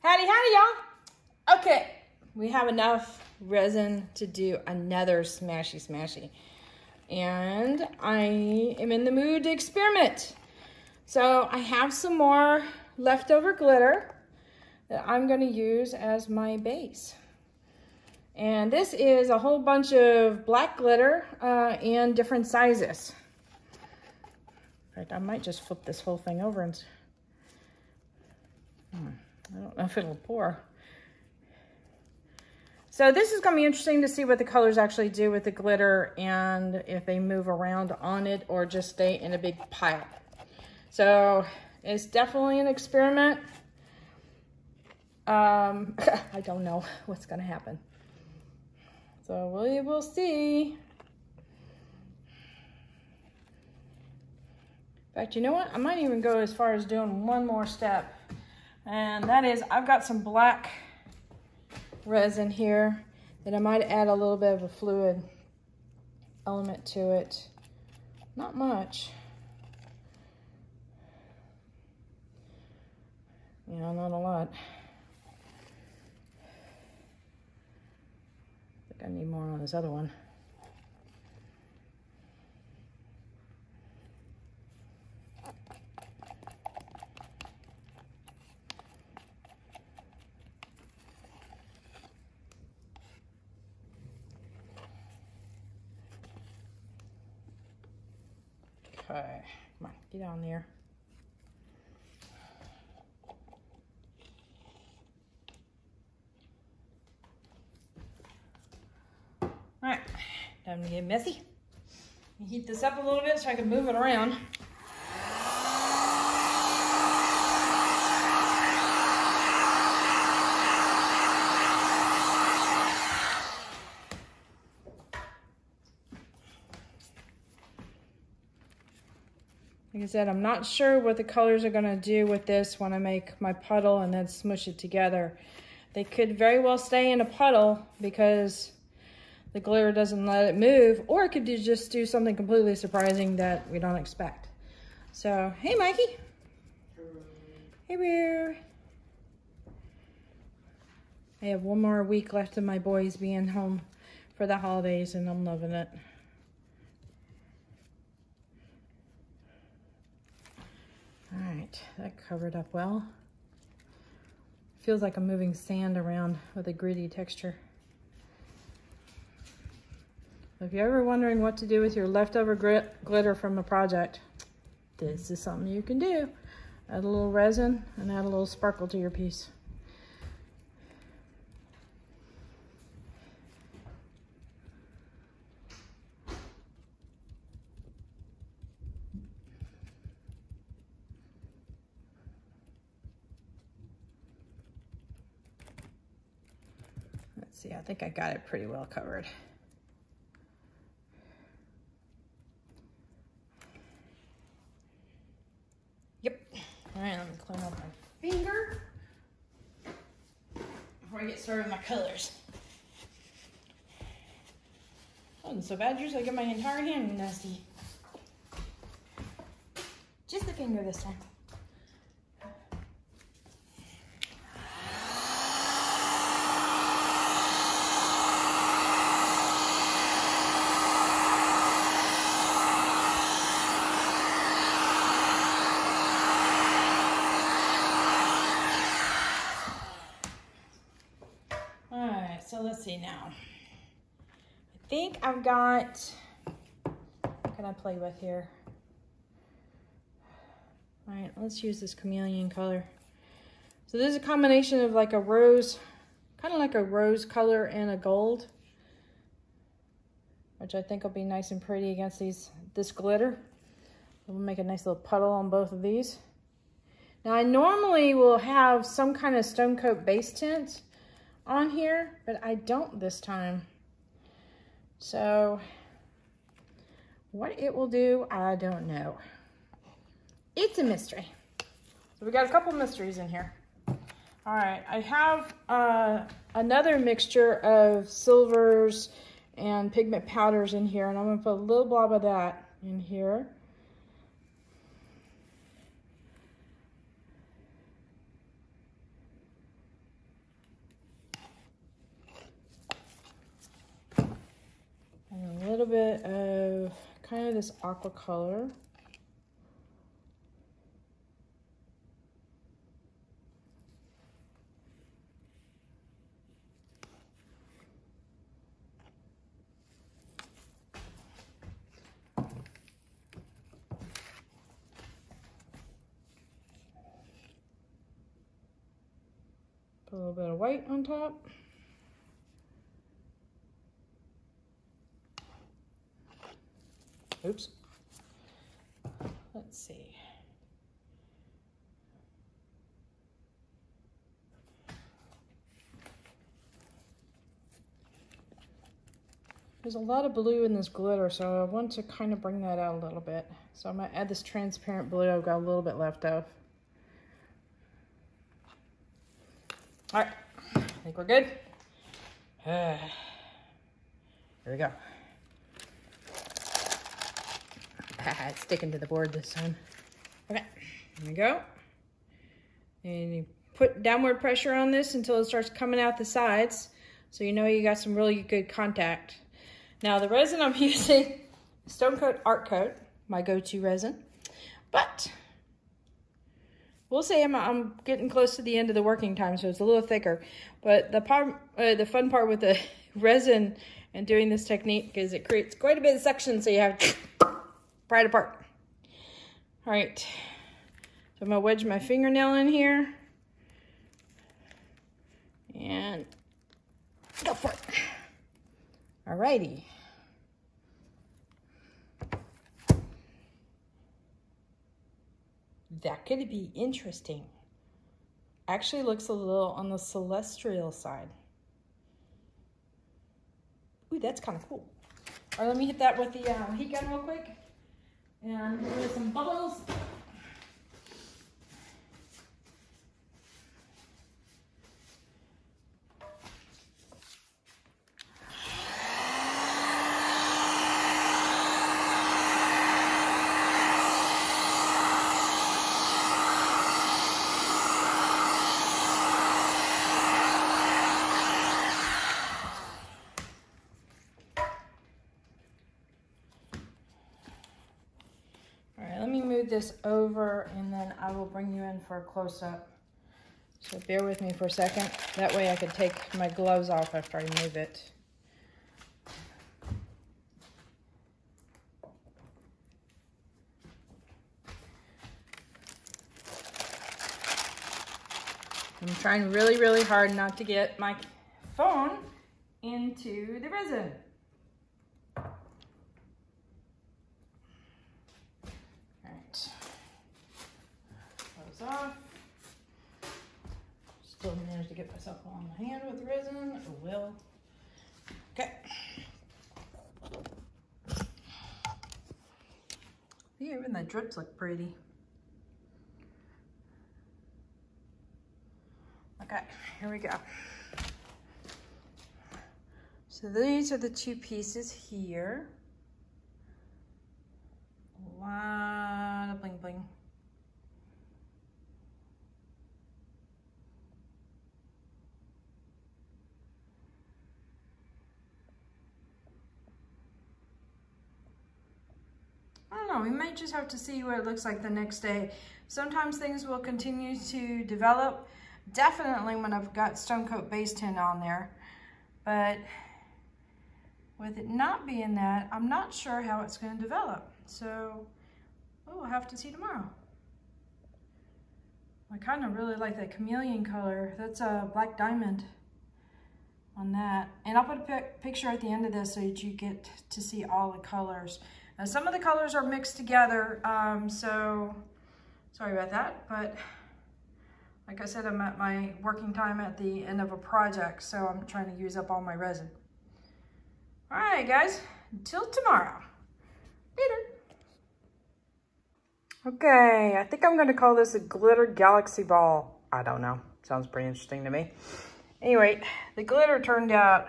Howdy y'all. Okay, we have enough resin to do another smashy. And I am in the mood to experiment. So I have some more leftover glitter that I'm going to use as my base. And this is a whole bunch of black glitter in different sizes. In fact, I might just flip this whole thing over and I don't know if it'll pour. So this is going to be interesting to see what the colors actually do with the glitter and if they move around on it or just stay in a big pile. So it's definitely an experiment. I don't know what's going to happen. So we will see. In fact, you know what? I might even go as far as doing one more step. And that is, I've got some black resin here that I might add a little bit of a fluid element to it. Not much. You know, not a lot. I think I need more on this other one. Okay, come on, get on there. All right, time to get messy. Heat this up a little bit so I can move it around. Like I said, I'm not sure what the colors are going to do with this when I make my puddle and then smush it together. They could very well stay in a puddle because the glitter doesn't let it move, or it could just do something completely surprising that we don't expect. So, hey Mikey. Hey Bear. I have one more week left of my boys being home for the holidays and I'm loving it. All right, that covered up well. Feels like I'm moving sand around with a gritty texture. If you're ever wondering what to do with your leftover glitter from a project, this is something you can do. Add a little resin and add a little sparkle to your piece. See, I think I got it pretty well covered. Yep. All right, let me clean up my finger before I get started with my colors. Wasn't so bad. Usually I get my entire hand nasty. Just the finger this time. So let's see now. I think I've got, what can I play with here? All right, let's use this chameleon color. So this is a combination of like a rose, kind of like a rose color and a gold, which I think will be nice and pretty against this glitter. We'll make a nice little puddle on both of these. Now I normally will have some kind of Stone Coat base tint on here, but I don't this time. So what it will do, I don't know. It's a mystery. So we got a couple mysteries in here. All right, I have another mixture of silvers and pigment powders in here, and I'm gonna put a little blob of that in here. bit of kind of this aqua color. Put a little bit of white on top. Oops. Let's see. There's a lot of blue in this glitter, so I want to kind of bring that out a little bit. So I'm going to add this transparent blue. I've got a little bit left of. All right, I think we're good. Here we go. It's sticking to the board this time. Okay, there we go. And you put downward pressure on this until it starts coming out the sides, so you know you got some really good contact. Now the resin I'm using is Stone Coat Art Coat, my go-to resin. But we'll say I'm getting close to the end of the working time, so it's a little thicker. But the fun part with the resin and doing this technique is it creates quite a bit of suction, so you have to pry it apart. All right, so I'm gonna wedge my fingernail in here and go for it. All righty. That could be interesting. Actually looks a little on the celestial side. Ooh, that's kind of cool. All right, let me hit that with the heat gun real quick. And there's some bubbles. This over, and then I will bring you in for a close-up. So bear with me for a second. That way I can take my gloves off after I move it. I'm trying really, really hard not to get my phone into the resin. Off. Still managed to get myself on the hand with resin. I will. Okay. Yeah, even the drips look pretty. Okay, here we go. So these are the two pieces here. A lot of bling bling. We might just have to see what it looks like the next day. Sometimes things will continue to develop, definitely when I've got Stone Coat base tint on there. But with it not being that, I'm not sure how it's going to develop. So we'll have to see tomorrow. I kind of really like that chameleon color. That's a black diamond on that. And I'll put a picture at the end of this so that you get to see all the colors. Now, some of the colors are mixed together, so sorry about that, but like I said, I'm at my working time at the end of a project, so I'm trying to use up all my resin. All right, guys, until tomorrow. Later. Okay, I think I'm going to call this a glitter galaxy ball. I don't know. Sounds pretty interesting to me. Anyway, the glitter turned out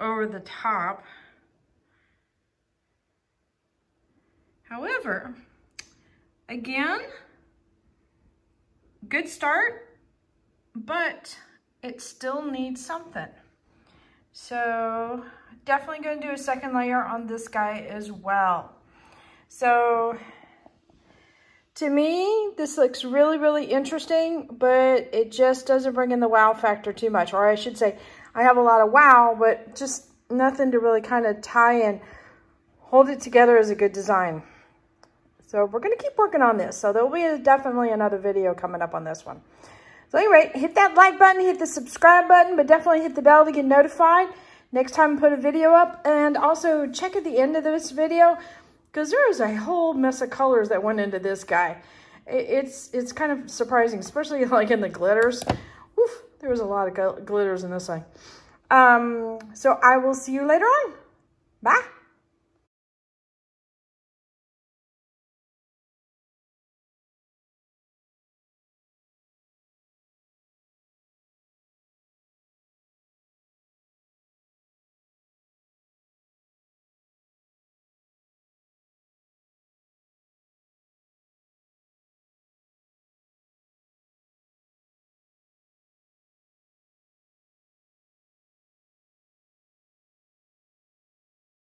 over the top. However, again, good start, but it still needs something. So definitely going to do a second layer on this guy as well. So to me, this looks really, really interesting, but it just doesn't bring in the wow factor too much. Or I should say, I have a lot of wow, but just nothing to really kind of tie and hold it together as a good design. So we're going to keep working on this. So there'll be definitely another video coming up on this one. So anyway, hit that like button, hit the subscribe button, but definitely hit the bell to get notified next time I put a video up. And also check at the end of this video, because there is a whole mess of colors that went into this guy. It's kind of surprising, especially like in the glitters. Oof, there was a lot of glitters in this thing. So I will see you later on. Bye.